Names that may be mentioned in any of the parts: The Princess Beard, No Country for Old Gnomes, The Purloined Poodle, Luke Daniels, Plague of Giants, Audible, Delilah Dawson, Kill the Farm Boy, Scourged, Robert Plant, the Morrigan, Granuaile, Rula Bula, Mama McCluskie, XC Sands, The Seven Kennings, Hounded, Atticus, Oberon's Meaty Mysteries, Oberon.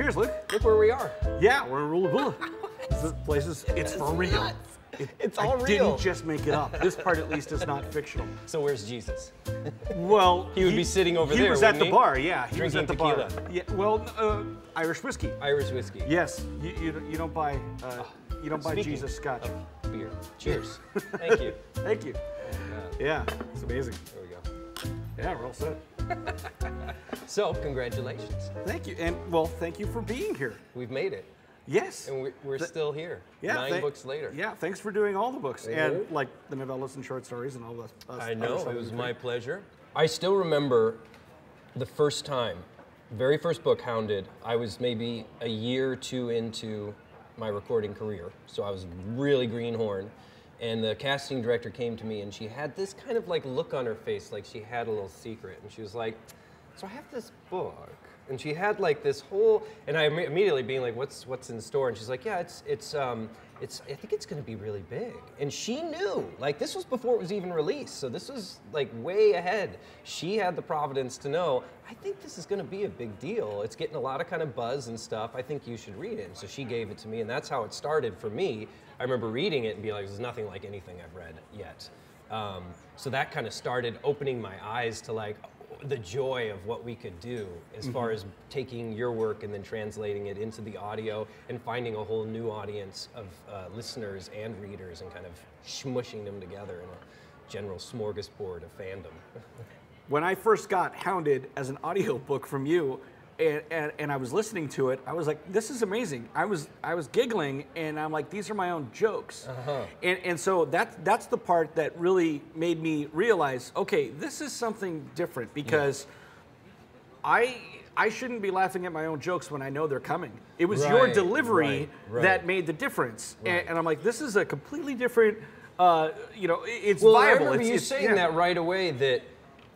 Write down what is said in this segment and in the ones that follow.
Cheers, Luke. Look where we are. Yeah, we're in Rula Bula. This place is, it's for real. It's all real. I didn't just make it up. This part, at least, is not fictional. So where's Jesus? Well, he would be sitting over there. He was at the bar, yeah. He was at the bar. Yeah. Well, Irish whiskey. Irish whiskey. Yes. You don't buy you don't buy Jesus scotch. Beer. Cheers. Thank you. Thank you. Yeah, it's amazing. There we go. Yeah, we're all set. So, congratulations. Thank you, and well, thank you for being here. We've made it. Yes. And we're still here, yeah, 9 books later. Yeah, thanks for doing all the books, and like the novellas and short stories and all that. I know, it was my pleasure. I still remember the first time, very first book, Hounded, I was maybe a year or two into my recording career, so I was really greenhorn, and the casting director came to me and she had this kind of like look on her face, like she had a little secret, and she was like, so I have this book. And she had like this whole, and I immediately being like, what's in store? And she's like, yeah, it's I think it's gonna be really big. And she knew, like this was before it was even released. So this was like way ahead. She had the providence to know, I think this is gonna be a big deal. It's getting a lot of kind of buzz and stuff. I think you should read it. And so she gave it to me, and that's how it started for me. I remember reading it and being like, there's nothing like anything I've read yet. So that kind of started opening my eyes to like, the joy of what we could do as far as taking your work and then translating it into the audio and finding a whole new audience of listeners and readers and kind of smushing them together in a general smorgasbord of fandom. When I first got Hounded as an audiobook from you and I was listening to it, I was like, this is amazing. I was giggling and I'm like, these are my own jokes. And so that's the part that really made me realize, okay, this is something different because I shouldn't be laughing at my own jokes when I know they're coming. It was your delivery that made the difference. And I'm like, this is a completely different, you know, it's viable. I remember you saying that right away that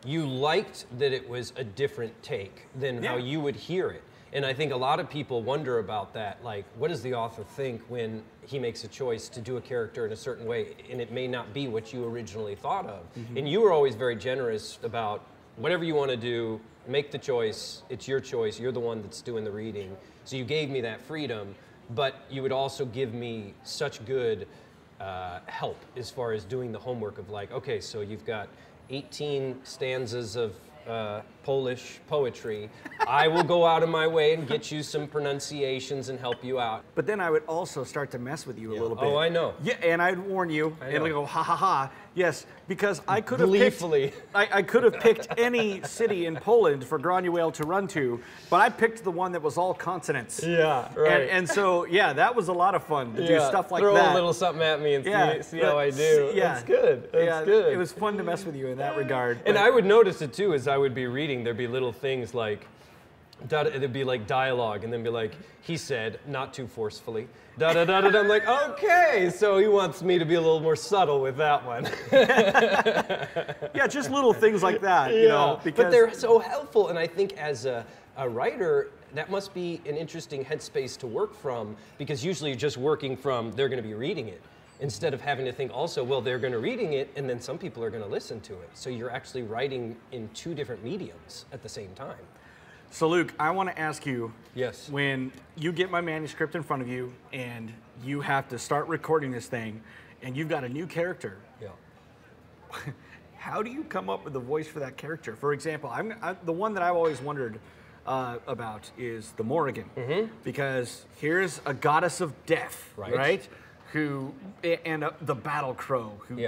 you liked that it was a different take than how you would hear it. And I think a lot of people wonder about that, like, what does the author think when he makes a choice to do a character in a certain way, and it may not be what you originally thought of. And you were always very generous about whatever you want to do, make the choice, it's your choice, you're the one that's doing the reading. So you gave me that freedom, but you would also give me such good help as far as doing the homework of like, okay, so you've got 18 stanzas of Polish poetry. I will go out of my way and get you some pronunciations and help you out. But then I would also start to mess with you a little bit. Oh, I know. Yeah, and I'd warn you, and I'd go, ha ha ha. Yes, because I could have picked, I could have picked any city in Poland for Granuaile to run to, but I picked the one that was all consonants. Yeah, right. And so, yeah, that was a lot of fun to do stuff like that. Throw a little something at me and see how I do. Yeah. That's good. That's good. It was fun to mess with you in that regard. And I would notice it too as I would be reading. There'd be little things like, it'd be like dialogue, and then be like, he said, not too forcefully, da da da da da. I'm like, okay, so he wants me to be a little more subtle with that one. Yeah, just little things like that, you know. But they're so helpful, and I think as a writer, that must be an interesting headspace to work from, because usually you're just working from, they're going to be reading it, instead of having to think also, well, they're going to reading it, and then some people are going to listen to it. So you're actually writing in two different mediums at the same time. So Luke, I want to ask you, when you get my manuscript in front of you and you have to start recording this thing and you've got a new character, how do you come up with the voice for that character? For example, the one that I've always wondered about is the Morrigan, because here's a goddess of death, right? Who, and the battle crow, who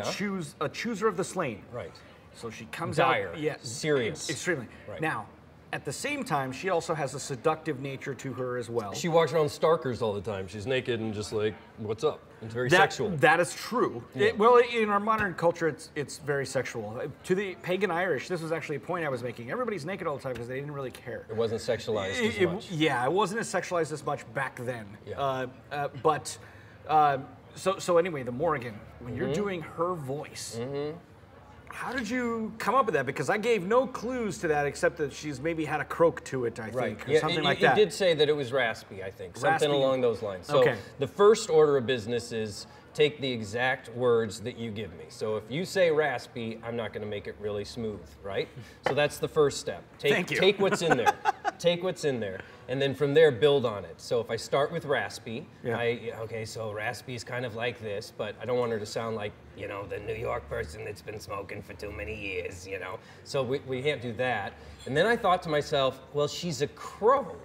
a chooser of the slain. Right. So she comes out. Serious. Extremely. Right. Now, at the same time, she also has a seductive nature to her as well. She walks around starkers all the time. She's naked and just like, what's up? It's very sexual. That is true. Yeah. Well, in our modern culture, it's very sexual. To the pagan Irish, this was actually a point I was making. Everybody's naked all the time because they didn't really care. It wasn't sexualized as much. Yeah, it wasn't as sexualized as much back then. Yeah. So anyway, the Morrigan, when you're doing her voice, how did you come up with that? Because I gave no clues to that except that she's maybe had a croak to it, I think, or something like that. You did say that it was raspy, I think, something along those lines. So the first order of business is take the exact words that you give me. So if you say raspy, I'm not going to make it really smooth, right? So that's the first step. Take what's in there. take what's in there, and then from there build on it. So if I start with raspy, yeah. Okay, so raspy's kind of like this, but I don't want her to sound like, you know, the New York person that's been smoking for too many years, you know. So we can't do that. And then I thought to myself, well, she's a crow.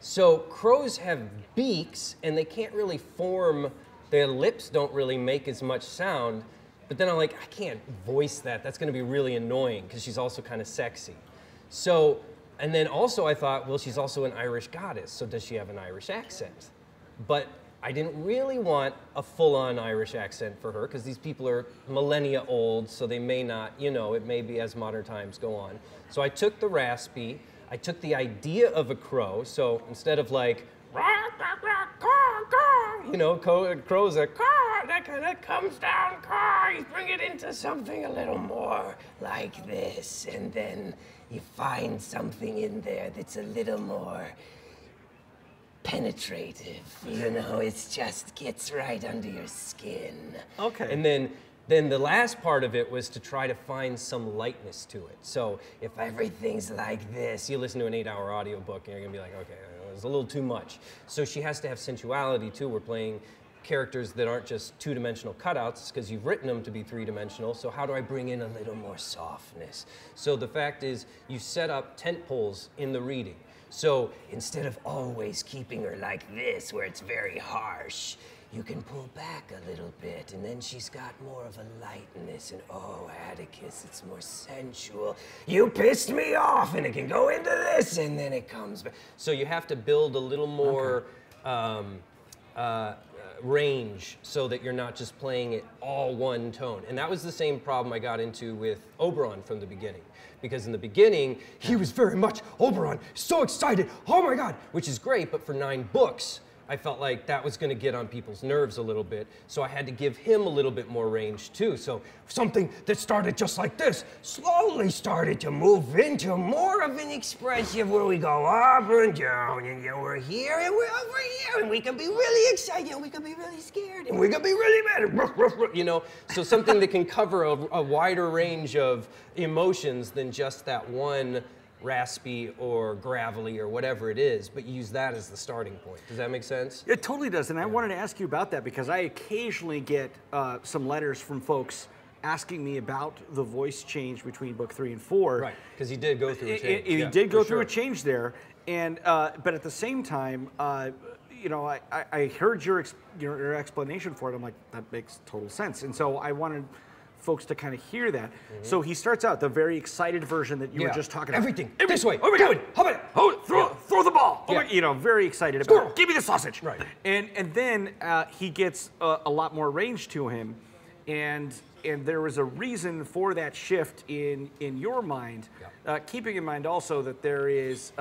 So crows have beaks, and they can't really form, their lips don't really make as much sound. But then I'm like, I can't voice that. That's gonna be really annoying, because she's also kind of sexy. So, and then also I thought, well, she's also an Irish goddess, so does she have an Irish accent? But I didn't really want a full-on Irish accent for her, because these people are millennia old, so they may not, you know, it may be as modern times go on. So I took the raspy, I took the idea of a crow, so instead of like, you know, crows are, that kind of comes down, you bring it into something a little more like this, and then you find something in there that's a little more penetrative, you know, it just gets right under your skin. Okay. And then the last part of it was to try to find some lightness to it. So if everything's like this, you listen to an 8-hour audiobook and you're gonna be like, okay, it was a little too much. So she has to have sensuality too. We're playing characters that aren't just two-dimensional cutouts, because you've written them to be three-dimensional, so how do I bring in a little more softness? So the fact is, you set up tent poles in the reading. So instead of always keeping her like this, where it's very harsh, you can pull back a little bit, and then she's got more of a lightness, and oh, Atticus, it's more sensual. You pissed me off, and it can go into this, and then it comes back. So you have to build a little more range, so that you're not just playing it all one tone. And that was the same problem I got into with Oberon from the beginning. Because in the beginning, he was very much Oberon, so excited, oh my God, which is great, but for 9 books, I felt like that was gonna get on people's nerves a little bit, so I had to give him a little bit more range too. So something that started just like this slowly started to move into more of an expressive where we go up and down, and you know, we're here and we're over here, and we can be really excited, and we can be really scared, and we can be really mad, and ruff, ruff, ruff, you know? So something that can cover a wider range of emotions than just that one raspy or gravelly or whatever it is, but use that as the starting point. Does that make sense? It totally does, and I wanted to ask you about that because I occasionally get some letters from folks asking me about the voice change between book 3 and 4. Right, because he did go through a change. He did go through a change there, and but at the same time, you know, I heard your explanation for it. I'm like, that makes total sense, and so I wanted folks to kind of hear that. Mm-hmm. So he starts out the very excited version that you were just talking about. Everything, this way, oh my God, how about it? Hold it, throw the ball. Oh my, you know, very excited about it. Give me the sausage. Right. And then he gets a lot more range to him, and there was a reason for that shift in your mind, keeping in mind also that there is,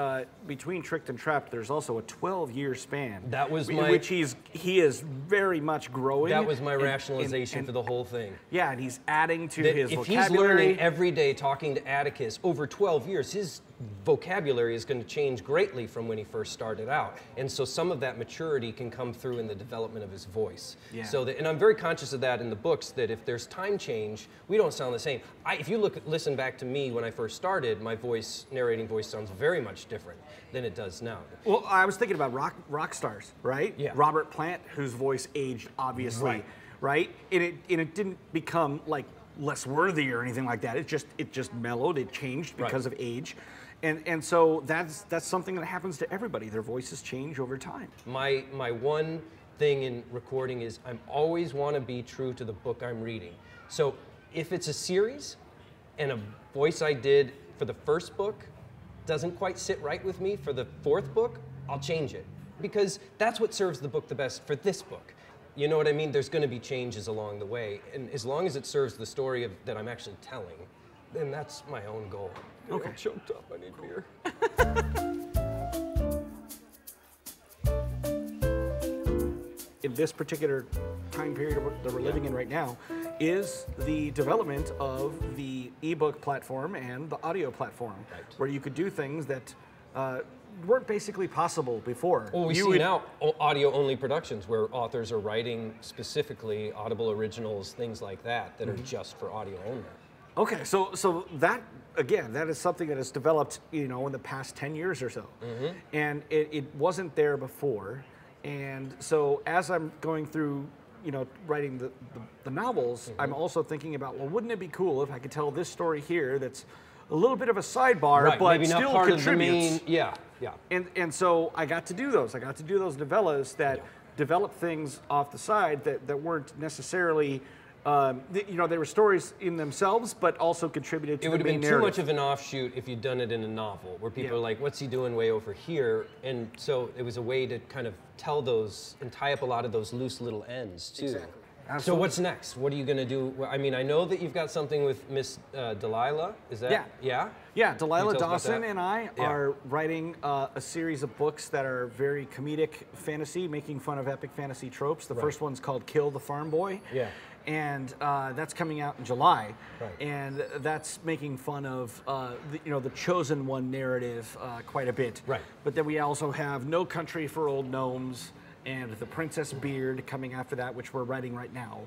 between Tricked and Trapped, there's also a 12-year span. That was my... which he is very much growing. That was my rationalization for the whole thing. Yeah, and he's adding to his vocabulary. If he's learning every day talking to Atticus over 12 years, his vocabulary is going to change greatly from when he first started out. And so some of that maturity can come through in the development of his voice. Yeah. So that, and I'm very conscious of that in the books, that if there's time change, we don't sound the same. If you listen back to me when I first started, my voice, narrating voice, sounds very much different than it does now. Well, I was thinking about rock stars, right? Yeah. Robert Plant, whose voice aged, obviously, right? And it didn't become like less worthy or anything like that. It just mellowed, it changed because of age. And so that's something that happens to everybody. Their voices change over time. My one thing in recording is I always want to be true to the book I'm reading. So if it's a series and a voice I did for the first book doesn't quite sit right with me for the fourth book, I'll change it. Because that's what serves the book the best for this book. You know what I mean? There's going to be changes along the way. And as long as it serves the story that I'm actually telling, then that's my own goal. Okay. I'm choked up, I need beer. In this particular time period that we're living in right now is the development of the ebook platform and the audio platform, where you could do things that weren't basically possible before. Well, we see now audio-only productions where authors are writing specifically Audible originals, things like that, that are just for audio only. Okay, so that, again, that is something that has developed, you know, in the past 10 years or so. Mm-hmm. And it wasn't there before. And so as I'm going through, you know, writing the novels, mm-hmm. I'm also thinking about, well, wouldn't it be cool if I could tell this story here that's a little bit of a sidebar, right, but maybe still part contributes. Of the main, yeah. And so I got to do those. I got to do those novellas that developed things off the side that weren't necessarily, you know, they were stories in themselves, but also contributed to the main narrative. It would have been too much of an offshoot if you'd done it in a novel, where people are like, what's he doing way over here? And so it was a way to kind of tell those and tie up a lot of those loose little ends, too. Exactly. Absolutely. So what's next? What are you going to do? I mean, I know that you've got something with Miss Delilah. Is that? Yeah, Delilah Dawson and I are writing a series of books that are very comedic fantasy, making fun of epic fantasy tropes. The first one's called Kill the Farm Boy. Yeah. And that's coming out in July. Right. And that's making fun of the chosen one narrative quite a bit. Right. But then we also have No Country for Old Gnomes and The Princess Beard coming after that, which we're writing right now.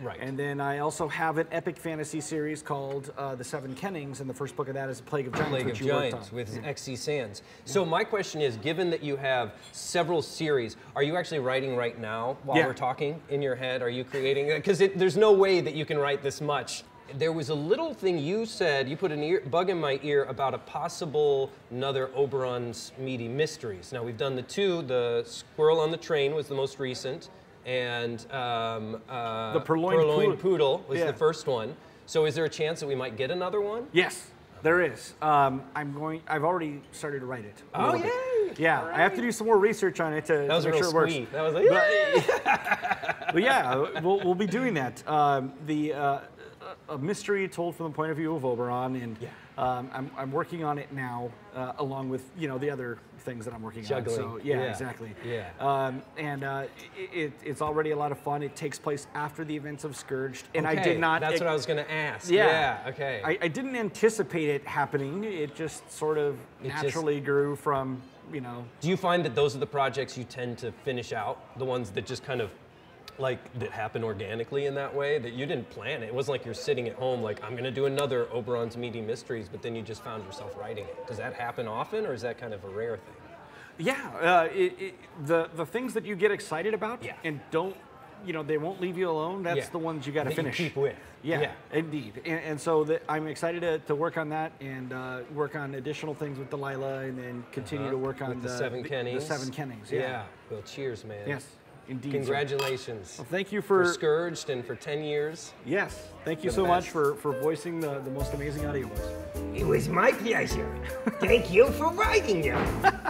Right. And then I also have an epic fantasy series called The Seven Kennings, and the first book of that is Plague of Giants, which you worked on. With XC Sands. So my question is, given that you have several series, are you actually writing right now while we're talking in your head? Are you creating? Because there's no way that you can write this much. There was a little thing you said, you put a bug in my ear about a possible another Oberon's Meaty Mysteries. Now we've done the two, the Squirrel on the Train was the most recent, and the Purloined Poodle was the first one. So is there a chance that we might get another one? Yes, there is. I've already started to write it. Oh, yay! Yeah, right. I have to do some more research on it to make sure it works. That was like, but, but yeah, we'll be doing that. A mystery told from the point of view of Oberon, and I'm working on it now, along with the other things that I'm working on. So yeah, exactly. Yeah. It's already a lot of fun. It takes place after the events of Scourged, and I did not. That's what I was going to ask. Yeah. Okay. I didn't anticipate it happening. It just sort of naturally grew from Do you find that those are the projects you tend to finish out, the ones that just kind of that happened organically in that way, that you didn't plan it? It wasn't like you're sitting at home like, I'm gonna do another Oberon's Meaty Mysteries, but then you just found yourself writing it. Does that happen often, or is that kind of a rare thing? Yeah, the things that you get excited about and don't, they won't leave you alone, that's the ones you gotta finish. You keep with. Yeah, indeed. And so I'm excited to work on that and work on additional things with Delilah, and then continue to work on the Seven Kennings. The Seven Kennings, yeah. Well, cheers, man. Yes. Indeed. Congratulations. Well, thank you for Scourged and for 10 years. Yes. Thank you so much for voicing the most amazing audiobooks. It was my pleasure. Thank you for writing them.